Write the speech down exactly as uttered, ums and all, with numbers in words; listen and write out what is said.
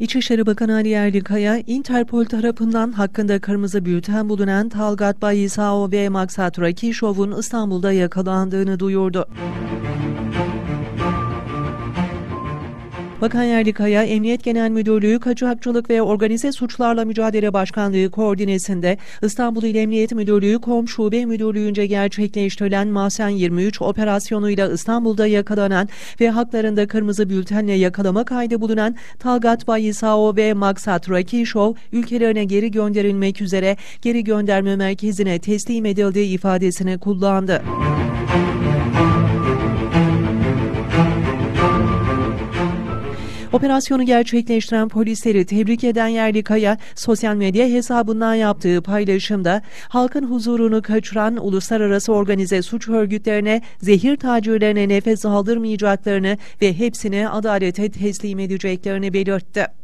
İçişleri Bakanı Ali Yerlikaya, Interpol tarafından hakkında kırmızı bülten bulunan Talgat Bayisao ve Maksat Rakişov'un İstanbul'da yakalandığını duyurdu. Bakan Yerlikaya, Emniyet Genel Müdürlüğü Kaçakçılık ve Organize Suçlarla Mücadele Başkanlığı koordinesinde İstanbul İl Emniyet Müdürlüğü Kom Şube Müdürlüğü'nce gerçekleştirilen Masen yirmi üç operasyonuyla İstanbul'da yakalanan ve haklarında kırmızı bültenle yakalama kaydı bulunan Talgat Bayisao ve Maksat Rakişov ülkelerine geri gönderilmek üzere geri gönderme merkezine teslim edildiği ifadesini kullandı. Operasyonu gerçekleştiren polisleri tebrik eden Yerlikaya, sosyal medya hesabından yaptığı paylaşımda halkın huzurunu kaçıran uluslararası organize suç örgütlerine, zehir tacirlerine nefes aldırmayacaklarını ve hepsini adalete teslim edeceklerini belirtti.